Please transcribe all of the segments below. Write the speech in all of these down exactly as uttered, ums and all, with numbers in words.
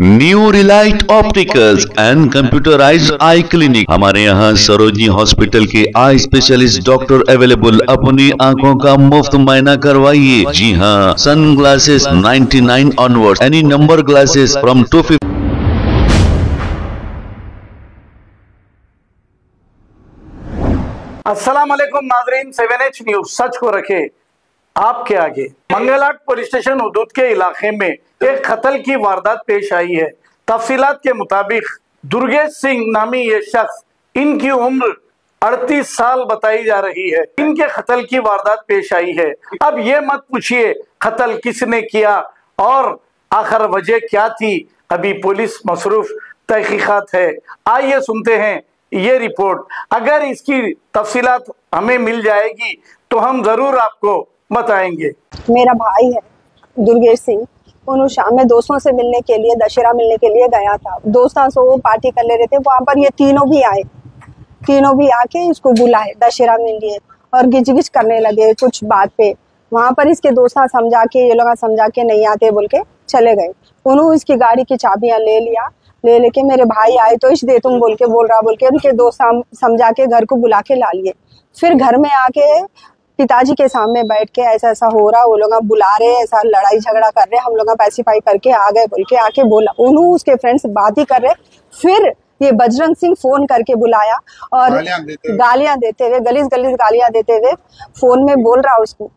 New Relight opticals and computerised eye clinic. हमारे यहाँ Sarojini hospital के आई स्पेशलिस्ट डॉक्टर अवेलेबल। अपनी आंखों का मुफ्त मायना करवाइए। जी हाँ, सन ग्लासेस निन्यानवे onward, any number glasses from two fifty. अस्सलाम वालेकुम नाजरीन, सेवन एच न्यूज सच को रखे आपके आगे। मंगलाट पुलिस स्टेशन हुदूद के इलाके में एक कत्ल की वारदात पेश आई है। तफसीलात के मुताबिक दुर्गेश सिंह नामी ये शख्स, इनकी उम्र अड़तीस साल बताई जा रही है, इनके कत्ल की वारदात पेश आई है। अब ये मत पूछिए कत्ल किसने किया और आखिर वजह क्या थी, अभी पुलिस मसरूफ तहकीकात है। आइए सुनते हैं ये रिपोर्ट। अगर इसकी तफसीलात हमें मिल जाएगी तो हम जरूर आपको बताएंगे। मेरा भाई है दुर्गेश सिंह, उन्होंने शाम में दोस्तों से मिलने के लिए, दशहरा मिलने के लिए गया था। दोस्तों से वो पार्टी कर ले रहे थे, वहाँ पर ये तीनों भी आए। तीनों भी आके इसको बुलाए दशहरा में लिए और गिजगिज करने लगे कुछ बात पे। वहाँ पर इसके दोस्तों समझा के, ये लोग समझा के नहीं आते बोल के चले गए। उन्होंने इसकी गाड़ी की चाबियाँ ले लिया, ले लेके मेरे भाई आए तो इस दे तुम बोल के बोल रहा बोल के उनके दोस्त समझा के घर को बुला के ला लिए। फिर घर में आके पिताजी के सामने बैठ के ऐसा ऐसा हो रहा, वो लोग बुला रहे, ऐसा लड़ाई झगड़ा कर रहे, हम लोग पैसिफाई करके आ गए बोल के आके बोला। उन्होंने उसके फ्रेंड्स बात ही कर रहे। फिर ये बजरंग सिंह फोन करके बुलाया और गालियां देते हुए, गलीस गलीस गालियां देते हुए फोन में बोल रहा उसको।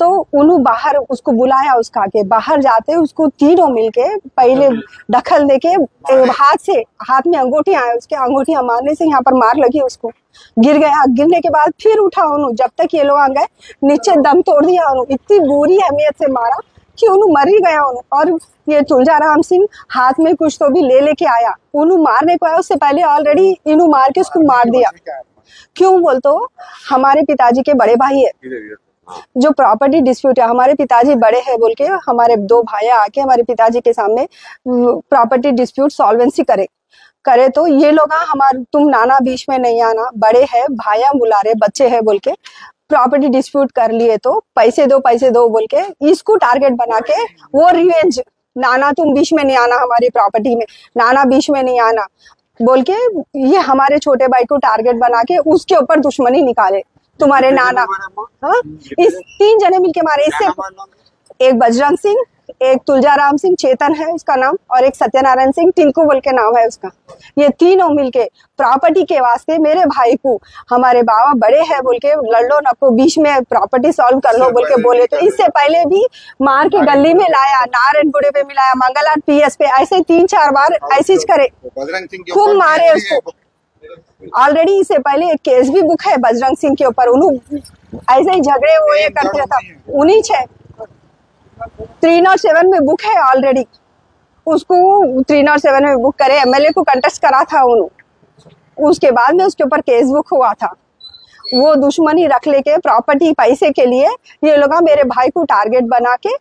तो उन्होंने बाहर उसको बुलाया, उसका के बाहर जाते उसको तीनों मिलके पहले दखल देके हाथ से, हाथ में अंगूठी आया उसके, अंगूठी मारने से यहाँ पर मार लगी, उसको गिर गया। गिरने के बाद फिर उठा उन्होंने, जब तक ये लोग आ गए नीचे दम तोड़ दिया उन्होंने। इतनी बुरी अहमियत से मारा कि उन्होंने मर ही गया उन्होंने। और ये तुलजाराम सिंह हाथ में कुछ तो भी ले लेके आया, उन्होंने मारने को आया, उससे पहले ऑलरेडी इन्होंने मार के उसको मार दिया। क्यों बोल तो हमारे पिताजी के बड़े भाई है, जो प्रॉपर्टी डिस्प्यूट है, हमारे पिताजी बड़े हैं बोल के हमारे दो भाई आके हमारे पिताजी के सामने प्रॉपर्टी डिस्प्यूट सॉल्वेंसी करे करे तो ये लोग हमारे, तुम नाना बीच में नहीं आना, बड़े हैं भाया बुला रहे, बच्चे हैं बोल के प्रॉपर्टी डिस्प्यूट कर लिए। तो पैसे दो पैसे दो बोल के इसको टारगेट बना के वो रिवेंज, नाना तुम बीच में नहीं आना, हमारी प्रॉपर्टी में नाना बीच में नहीं आना बोल के ये हमारे छोटे भाई को टारगेट बना के उसके ऊपर दुश्मनी निकाले। तुम्हारे नाना, हाँ, इस तीन जने मिलके मारे। इससे एक बजरंग सिंह, एक तुलजाराम सिंह चेतन है उसका नाम, और एक सत्यनारायण सिंह टिंकू बोल के नाम है उसका। ये तीनों मिलके प्रॉपर्टी के वास्ते मेरे भाई को, हमारे बाबा बड़े हैं बोल के लड़ लो ना, को बीच में प्रॉपर्टी सॉल्व कर लो बोल के बोले। तो इससे पहले भी मार के गली में लाया, नारायणपुरे पे मिलाया, मंगलाट पी एस पे, ऐसे तीन चार बार ऐसे करे, खूब मारे उसको। ऑलरेडी इससे पहले एक केस भी बुक है बजरंग सिंह के ऊपर, उन्होंने ऐसे ही झगड़े वो ये करते था, उन्हीं छह थ्री नॉट सेवन में बुक है ऑलरेडी, उसको थ्री नॉट सेवन में बुक करे, एम एल ए को कंटेस्ट करा था उन्होंने। उसके बाद में उसके ऊपर केस बुक हुआ था। वो दुश्मनी रख लेके प्रॉपर्टी पैसे के लिए ये लोग मेरे भाई को टारगेट बना के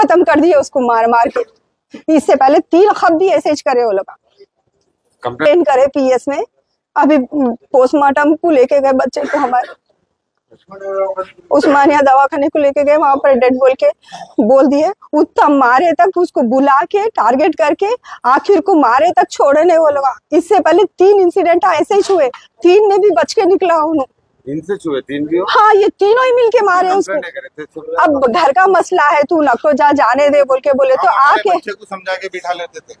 खत्म कर दिए उसको मार मार के। इससे पहले तीन खब भी ऐसे करे वो लोग, कंप्लेन करे पी एस में। अभी पोस्टमार्टम को लेके गए बच्चे को, हमारे उस्मानिया दवाखाने को लेके गए, वहां पर डेड बोल के बोल दिए। उतना मारे तक उसको बुला के टारगेट करके आखिर को मारे तक छोड़े नहीं वो लोग। इससे पहले तीन इंसिडेंट ऐसे ही हुए, तीन में भी बच के निकला उन्होंने। इनसे छुए तीन भी हो? हाँ, ये तीनों ही मिलके मारे उसको। अब घर का मसला है, तू नको जा, जाने दे बोल के बोले तो आके समझा के बिठा लेते थे,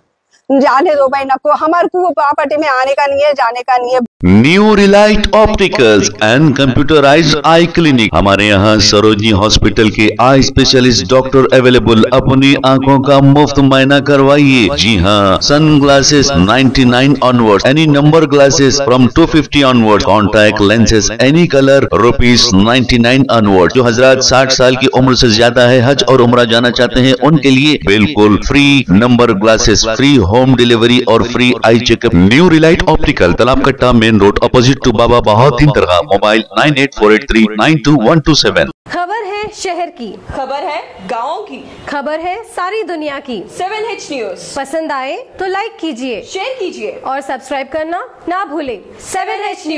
जाने दो भाई नको, हमारे को प्रॉपर्टी में आने का नहीं है, जाने का नहीं है। New Relight opticals and computerised eye clinic. हमारे यहाँ सरोजिनी हॉस्पिटल के आई स्पेशलिस्ट डॉक्टर अवेलेबल। अपनी आंखों का मुफ्त मायना करवाइए। जी हाँ, सन ग्लासेस निन्यानवे onward, any number glasses from two fifty onward, contact lenses any colour, rupees निन्यानवे ऑनवर्ड। जो हजरात साठ साल की उम्र से ज्यादा है, हज और उमरा जाना चाहते हैं, उनके लिए बिल्कुल free number glasses, free home delivery और free eye checkup. New Relight optical, Talab Katta main road opposite to Baba Bahauddin दरगाह, mobile nine eight four eight three nine two one two seven. खबर है शहर की, खबर है गाँव की, खबर है सारी दुनिया की। सेवन एच न्यूज पसंद आए तो लाइक कीजिए, शेयर कीजिए और सब्सक्राइब करना ना भूले। Seven H news.